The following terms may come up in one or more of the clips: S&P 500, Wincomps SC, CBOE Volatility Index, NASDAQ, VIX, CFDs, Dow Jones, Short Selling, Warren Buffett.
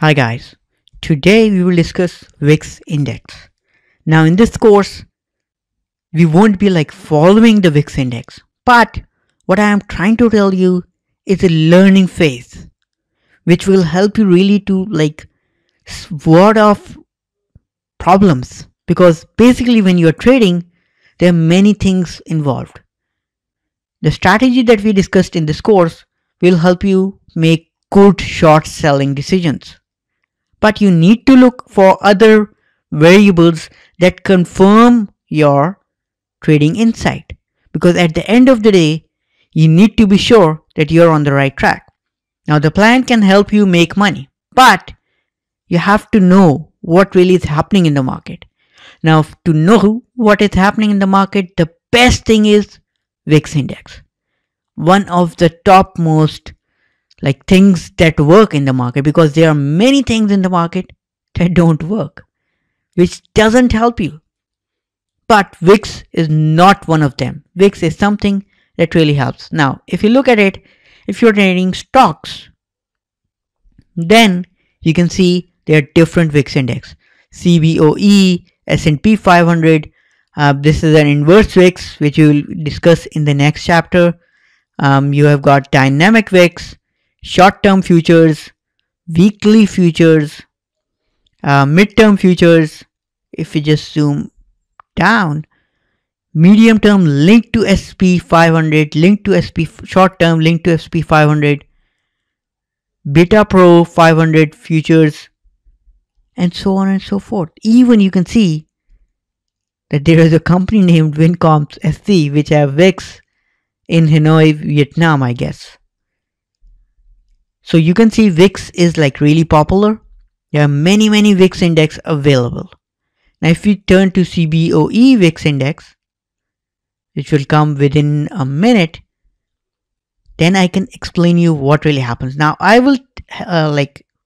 Hi guys, today we will discuss VIX index. Now in this course, we won't be like following the VIX index, but what I am trying to tell you is a learning phase, which will help you really to like ward off problems, because basically when you are trading, there are many things involved. The strategy that we discussed in this course will help you make good short selling decisions. But you need to look for other variables that confirm your trading insight, because at the end of the day, you need to be sure that you're on the right track. Now the plan can help you make money, but you have to know what really is happening in the market. Now to know what is happening in the market, the best thing is VIX index. One of the top most like things that work in the market, because there are many things in the market that don't work, which doesn't help you. But VIX is not one of them. VIX is something that really helps. Now, if you look at it, if you're trading stocks, then you can see there are different VIX index. CBOE, S&P 500, this is an inverse VIX, which you will discuss in the next chapter. You have got dynamic VIX, short-term futures, weekly futures, mid-term futures. If we just zoom down, medium-term linked to S&P 500, linked to S&P short-term, linked to S&P 500, Beta Pro 500 futures, and so on and so forth. Even you can see that there is a company named Wincomps SC, which have VIX in Hanoi, Vietnam, I guess. So you can see VIX is like really popular. There are many VIX index available. Now if we turn to CBOE VIX index, which will come within a minute, then I can explain you what really happens. Now I will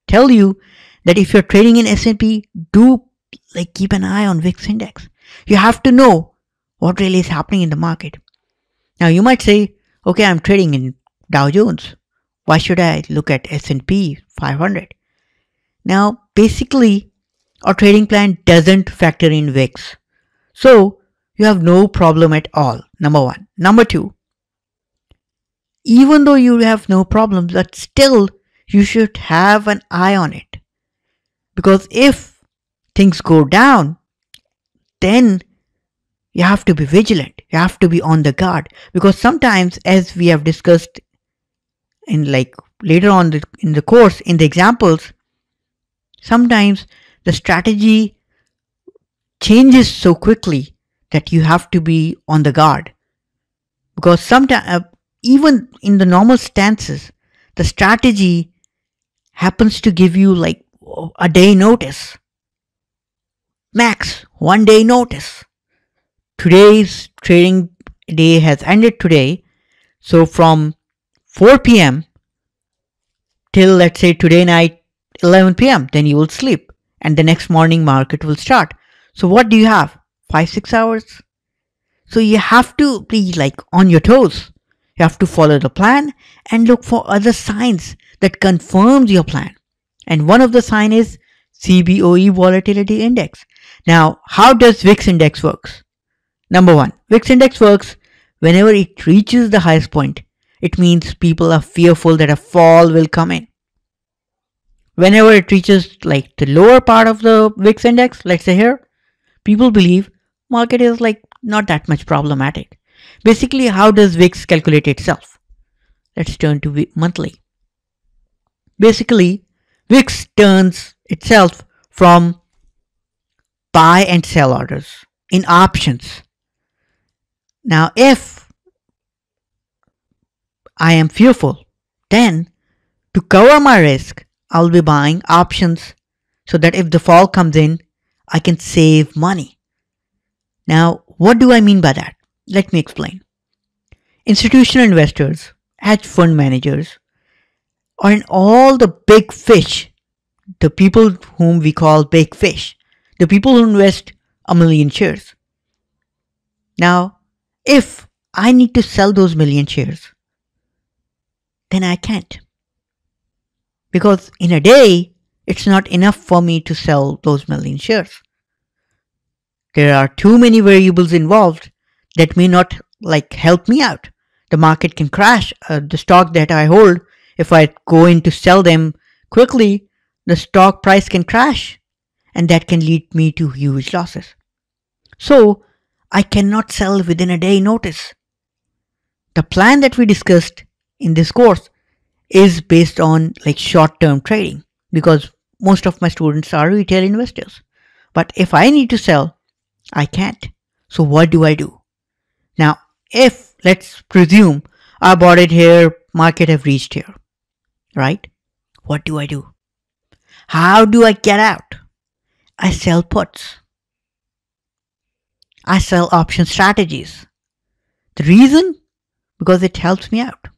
tell you that if you're trading in S&P, do like keep an eye on VIX index. You have to know what really is happening in the market. Now you might say, okay, I'm trading in Dow Jones. Why should I look at S&P 500? Now, basically, our trading plan doesn't factor in VIX. So, you have no problem at all, number one. Number two, even though you have no problem, but still, you should have an eye on it. Because if things go down, then you have to be vigilant. You have to be on the guard. Because sometimes, as we have discussed in like later on in the course, in the examples, sometimes the strategy changes so quickly that you have to be on the guard, because sometimes even in the normal stances, the strategy happens to give you like a day notice, max 1 day notice. Today's trading day has ended today, so from 4 p.m. till, let's say, today night 11 p.m. then you will sleep, and the next morning market will start. So what do you have? 5-6 hours. So you have to be like on your toes. You have to follow the plan and look for other signs that confirms your plan. And one of the signs is CBOE Volatility Index. Now how does VIX index works? Number one, VIX index works whenever it reaches the highest point. It means people are fearful that a fall will come in. Whenever it reaches like the lower part of the VIX index, let's say here, people believe market is like not that much problematic. Basically, how does VIX calculate itself? Let's turn to monthly. Basically, VIX turns itself from buy and sell orders in options. Now, if I am fearful, then to cover my risk, I'll be buying options so that if the fall comes in, I can save money. Now, what do I mean by that? Let me explain. Institutional investors, hedge fund managers, or in all the big fish, the people whom we call big fish, the people who invest $1 million shares. Now, if I need to sell those $1 million shares, then I can't, because in a day It's not enough for me to sell those million shares. There are too many variables involved that may not help me out. The market can crash. The stock that I hold, if I go in to sell them quickly, the stock price can crash, and that can lead me to huge losses. So I cannot sell within a day notice. The plan that we discussed in this course is based on short-term trading, because most of my students are retail investors. But if I need to sell, I can't. So what do I do? Now, if let's presume I bought it here, market have reached here, right? What do I do? How do I get out? I sell puts. I sell option strategies. The reason? Because it helps me out.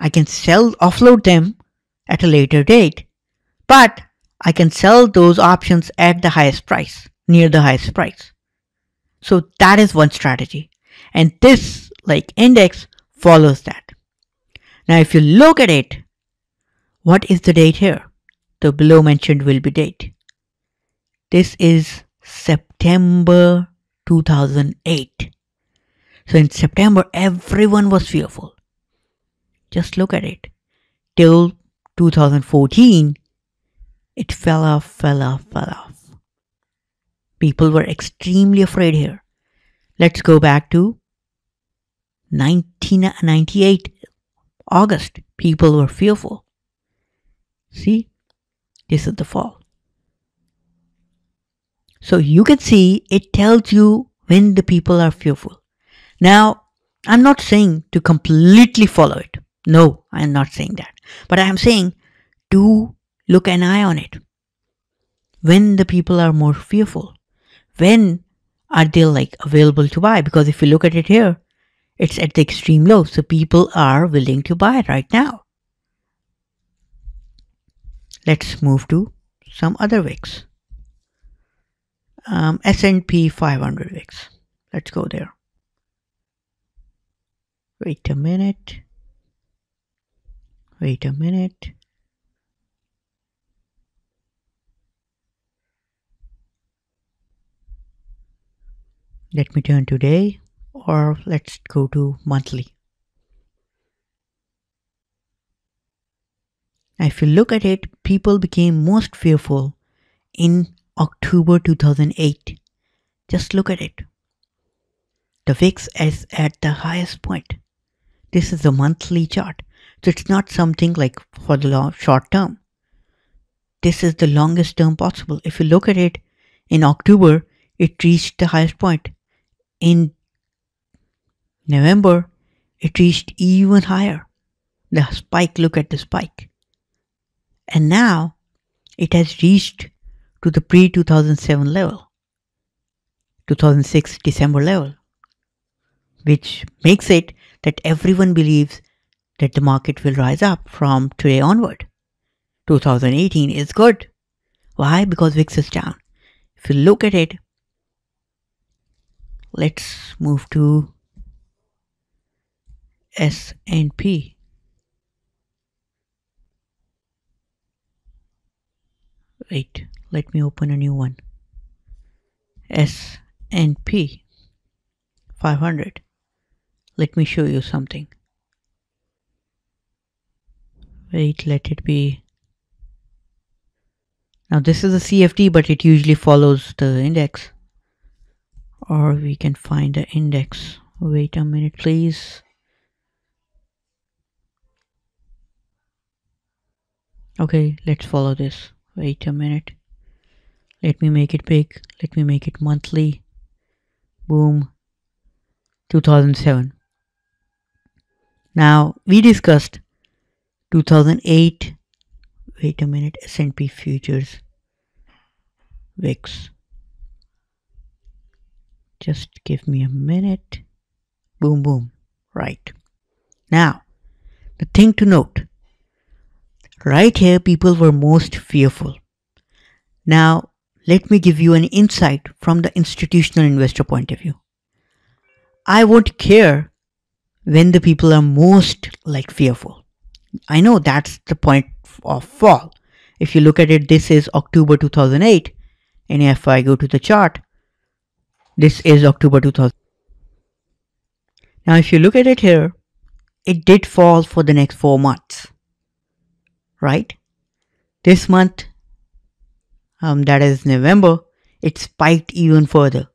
I can sell, offload them at a later date, but I can sell those options at the highest price, near the highest price. So that is one strategy. And this index follows that. Now, if you look at it, what is the date here? The below mentioned will be date. This is September 2008. So in September, everyone was fearful. Just look at it. Till 2014, it fell off, fell off, fell off. People were extremely afraid here. Let's go back to 1998, August. People were fearful. See, this is the fall. So you can see it tells you when the people are fearful. Now, I'm not saying to completely follow it. No, I'm not saying that. But I am saying to look an eye on it. When the people are more fearful, when are they available to buy? Because if you look at it here, it's at the extreme low. So people are willing to buy right now. Let's move to some other wicks. S&P 500 wicks. Let's go there. Wait a minute. Wait a minute. Let me turn to day, or let's go to monthly. Now, if you look at it, people became most fearful in October 2008. Just look at it. The VIX is at the highest point. This is the monthly chart. So it's not something for the short term. This is the longest term possible. If you look at it, in October, it reached the highest point. In November, it reached even higher. The spike, look at the spike. And now, it has reached to the pre-2007 level, 2006 December level, which makes it that everyone believes that the market will rise up from today onward. 2018 is good. Why? Because VIX is down. If you look at it, let's move to S&P. Wait, let me open a new one. S&P 500. Let me show you something. Wait, let it be. Now this is a CFD, but it usually follows the index. Or we can find the index. Wait a minute, please. Okay, let's follow this. Wait a minute. Let me make it big. Let me make it monthly. Boom. 2007. Now, we discussed 2008. Wait a minute. S&P futures. VIX. Just give me a minute. Boom, boom. Right. Now, the thing to note. Right here, people were most fearful. Now, let me give you an insight from the institutional investor point of view. I won't care when the people are most fearful. I know that's the point of fall. If you look at it, this is October 2008. And if I go to the chart, this is October 2000. Now, if you look at it here, it did fall for the next 4 months, right? This month, that is November, it spiked even further.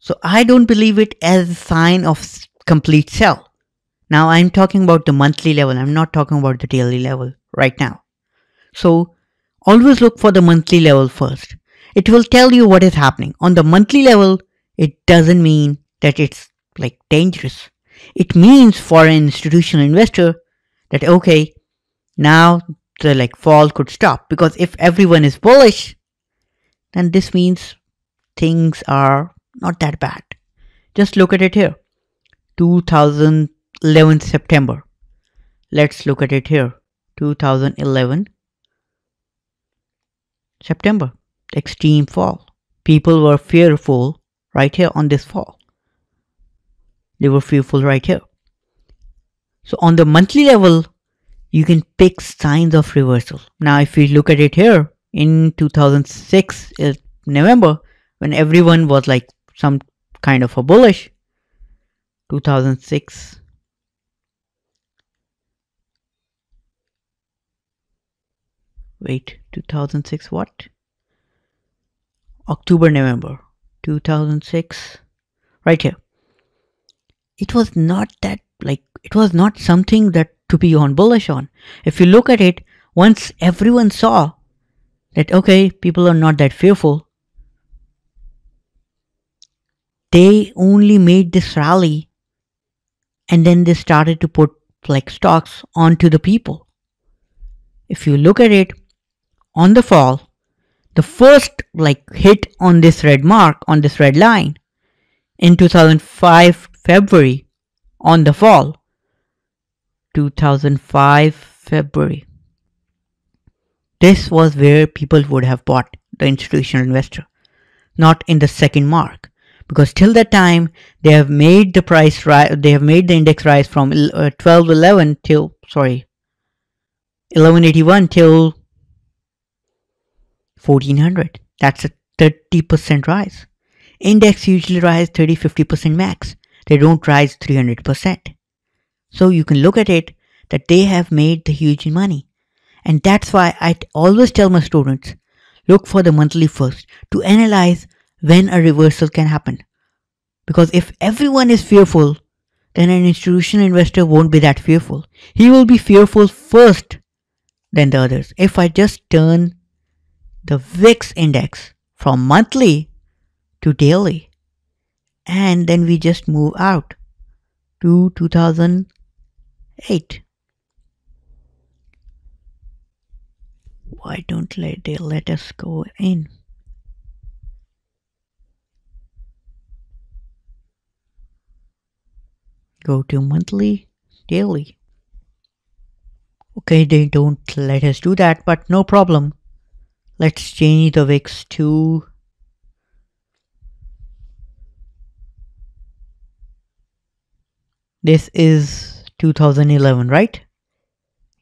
So I don't believe it as a sign of complete sell. Now I'm talking about the monthly level. I'm not talking about the daily level right now. So always look for the monthly level first. It will tell you what is happening. On the monthly level, it doesn't mean that it's like dangerous. It means for an institutional investor that, okay, now the like fall could stop, because if everyone is bullish, then this means things are not that bad. Just look at it here. 2011 September. Let's look at it here. 2011 September. Extreme fall. People were fearful right here on this fall. They were fearful right here. So on the monthly level, you can pick signs of reversal. Now, if we look at it here in 2006 November, when everyone was like some kind of a bullish, 2006 wait 2006 what October November 2006 right here, it was not that like, it was not something that to be on bullish on. If you look at it, once everyone saw that, okay, people are not that fearful, they only made this rally and then they started to put like stocks onto the people. If you look at it on the fall, the first like hit on this red mark, on this red line in 2005 February on the fall, 2005 February. This was where people would have bought, the institutional investor, not in the second mark, because till that time they have made the price rise, they have made the index rise from 1211 till 1181 till 1400. That's a 30% rise. Index usually rise 30-50% max. They don't rise 300%. So you can look at it that they have made the huge money. And that's why I always tell my students, look for the monthly first to analyze when a reversal can happen. Because if everyone is fearful, then an institutional investor won't be that fearful. He will be fearful first than the others. If I just turn the VIX index from monthly to daily, and then we just move out to 2008. Why don't they let us go in? Go to monthly, daily. Okay, they don't let us do that, but no problem. Let's change the VIX to this is 2011, right?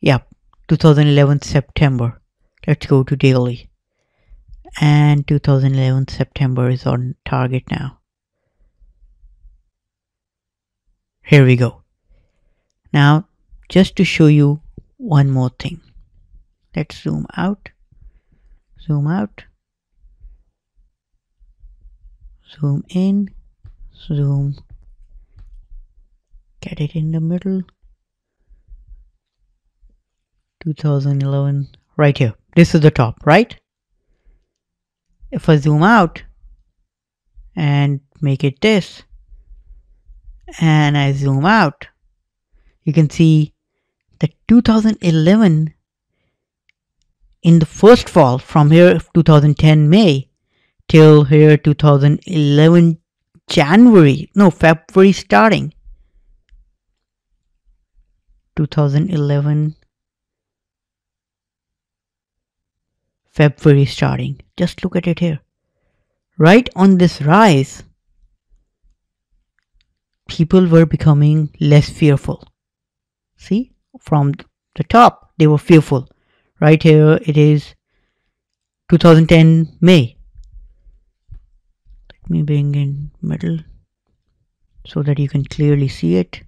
Yep, 2011 September. Let's go to daily. And 2011 September is on target now. Here we go. Now, just to show you one more thing. Let's zoom out. Zoom out. Zoom in. Zoom out. Get it in the middle. 2011 right here. This is the top, right? If I zoom out and make it this and I zoom out, you can see that 2011 in the first fall from here 2010 May till here 2011 January, no, February starting. 2011 February starting. Just look at it here. Right on this rise, people were becoming less fearful. See, from the top, they were fearful. Right here it is 2010 May. Let me bring in middle so that you can clearly see it.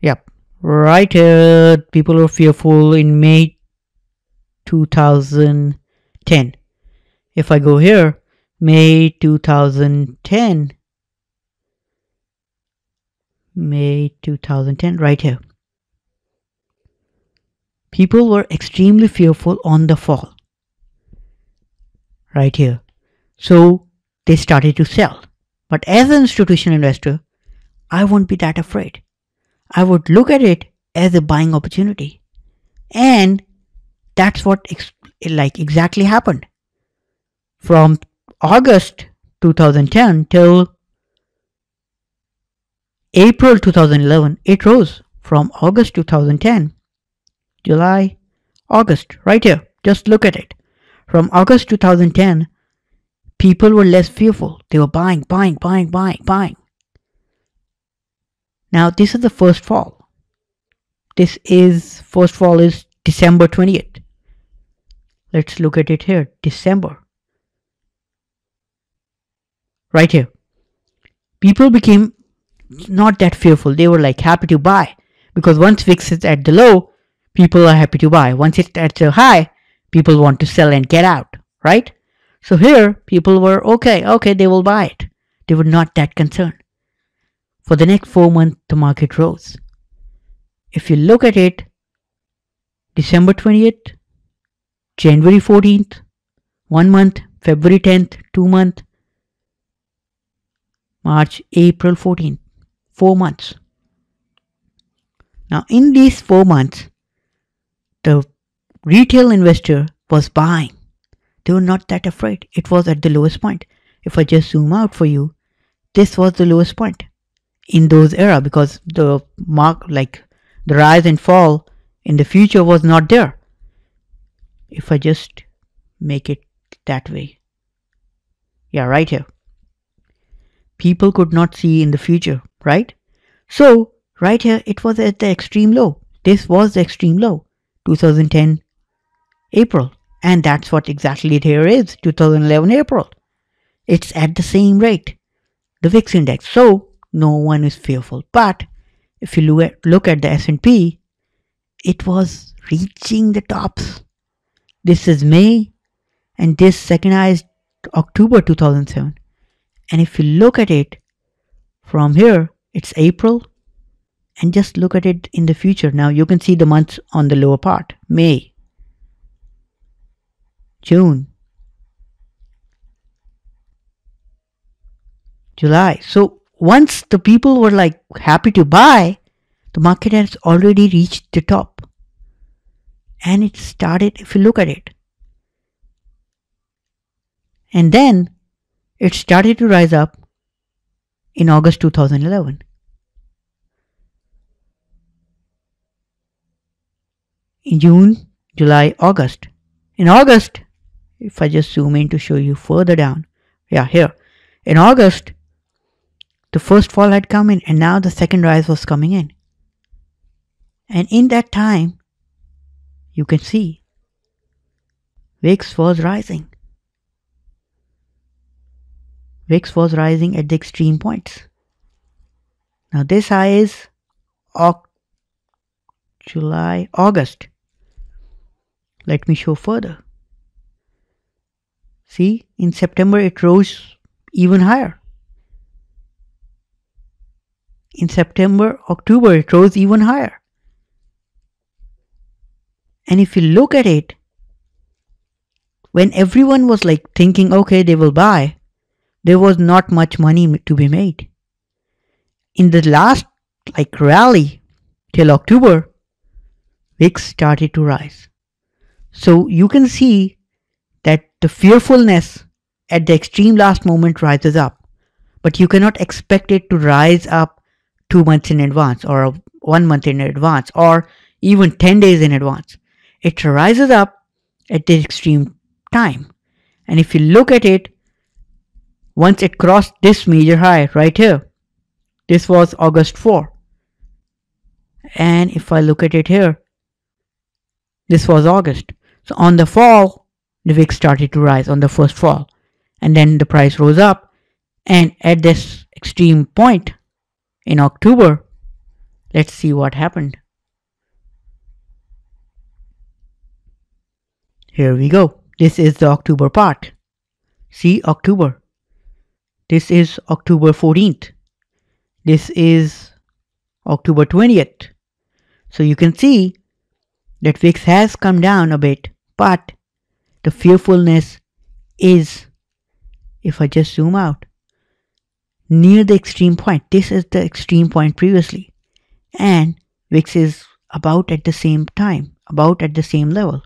Yep, right here people are fearful in May 2010. If I go here, May 2010, right here. People were extremely fearful on the fall. Right here. So they started to sell. But as an institutional investor, I won't be that afraid. I would look at it as a buying opportunity. And that's what exactly happened. From August 2010 till April 2011, it rose. From August 2010, July, August, right here, just look at it. From August 2010, people were less fearful. They were buying. Now this is the first fall. This is, first fall is December 20th. Let's look at it here, December. Right here. People became not that fearful. They were like happy to buy. Because once VIX is at the low, people are happy to buy. Once it's at the high, people want to sell and get out. Right? So here, people were okay, they will buy it. They were not that concerned. For the next 4 months, the market rose. If you look at it, December 20th, January 14th, 1 month, February 10th, 2 months, March, April 14th, 4 months. Now in these 4 months, the retail investor was buying. They were not that afraid. It was at the lowest point. If I just zoom out for you, this was the lowest point in those era, because the the rise and fall in the future was not there. If I just make it that way. Yeah, right here. People could not see in the future, right? So, right here, it was at the extreme low. This was the extreme low, 2010 April. And that's what exactly it here is, 2011 April. It's at the same rate, the VIX index. So, no one is fearful. But, if you look at the S&P, it was reaching the tops. This is May, and this second high is October 2007. And if you look at it from here, it's April, and just look at it in the future. Now you can see the months on the lower part. May, June, July. So once the people were like happy to buy, the market has already reached the top. And it started, if you look at it. And then it started to rise up in August 2011. In June, July, August. In August, if I just zoom in to show you further down. Yeah, here. In August, the first fall had come in, and now the second rise was coming in. And in that time, you can see VIX was rising. VIX was rising at the extreme points. Now this high is July, August. Let me show further. See, in September it rose even higher. In September, October it rose even higher. And if you look at it, when everyone was like thinking, okay, they will buy, there was not much money to be made. In the last rally till October, VIX started to rise. So you can see that the fearfulness at the extreme last moment rises up, but you cannot expect it to rise up 2 months in advance or 1 month in advance or even 10 days in advance. It rises up at the extreme time. And if you look at it, once it crossed this major high right here, this was August 4. and if I look at it here, this was August. So on the fall, the VIX started to rise on the first fall, and then the price rose up, and at this extreme point in October, let's see what happened. Here we go. This is the October part. See October. This is October 14th. This is October 20th. So you can see that VIX has come down a bit, but the fearfulness is, if I just zoom out, near the extreme point. This is the extreme point previously, and VIX is about at the same time, about at the same level,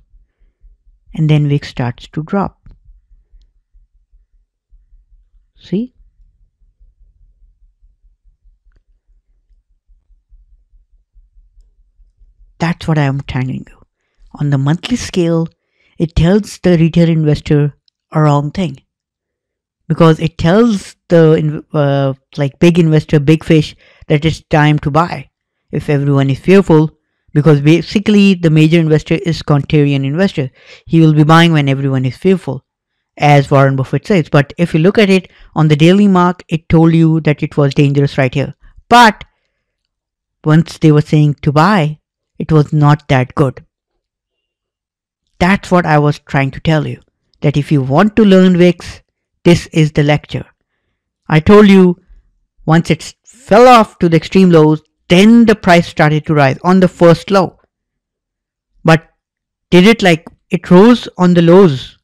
and then VIX starts to drop. See? That's what I am telling you. On the monthly scale, it tells the retail investor a wrong thing, because it tells the big investor, big fish, that it's time to buy if everyone is fearful, because basically the major investor is contrarian investor. He will be buying when everyone is fearful, as Warren Buffett says. But if you look at it on the daily mark, it told you that it was dangerous right here. But once they were saying to buy, it was not that good. That's what I was trying to tell you, that if you want to learn VIX, this is the lecture. I told you once it fell off to the extreme lows, then the price started to rise on the first low. But did it like it rose on the lows?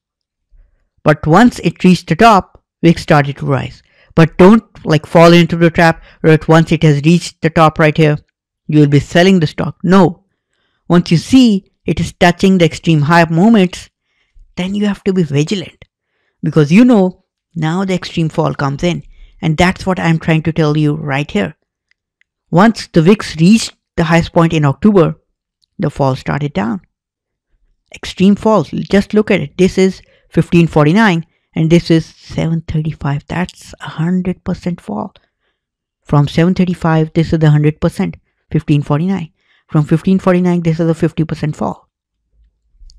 But once it reached the top, VIX started to rise. But don't fall into the trap where once it has reached the top right here, you will be selling the stock. No. Once you see it is touching the extreme high moments, then you have to be vigilant, because you know now the extreme fall comes in, and that's what I'm trying to tell you right here. Once the VIX reached the highest point in October, the fall started down. Extreme falls. Just look at it. This is 1549 and this is 735. That's 100% fall. From 735, this is the 100%. 1549. From 1549, this is a 50% fall.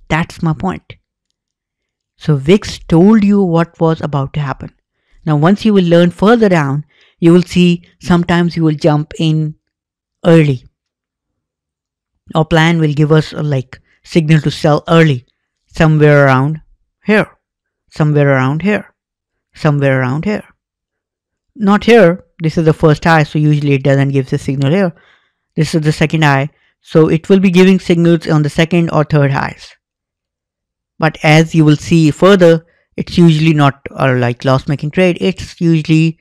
That's my point. So VIX told you what was about to happen. Now once you will learn further down, you will see sometimes you will jump in early. Our plan will give us a signal to sell early, somewhere around here, somewhere around here, somewhere around here. Not here. This is the first high, so usually it doesn't give the signal here. This is the second high, so it will be giving signals on the second or third highs. But as you will see further, it's usually not a loss-making trade. It's usually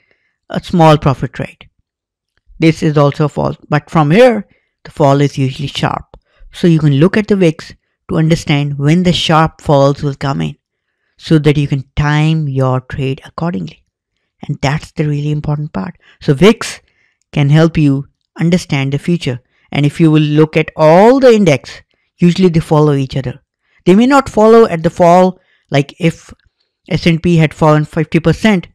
a small profit trade. This is also a fall, but from here, the fall is usually sharp. So you can look at the VIX to understand when the sharp falls will come in, so that you can time your trade accordingly. And that's the really important part. So VIX can help you understand the future, and if you will look at all the index, usually they follow each other. They may not follow at the fall, like if S&P had fallen 50%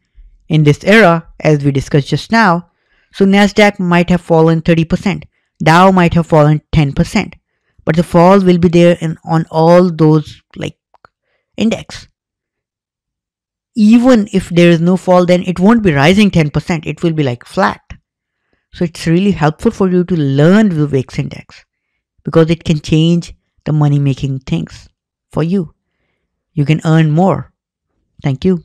in this era, as we discussed just now, so NASDAQ might have fallen 30%, Dow might have fallen 10%, but the fall will be there on all those index. Even if there is no fall, then it won't be rising 10%, it will be flat. So it's really helpful for you to learn the VIX index, because it can change the money making things for you. You can earn more. Thank you.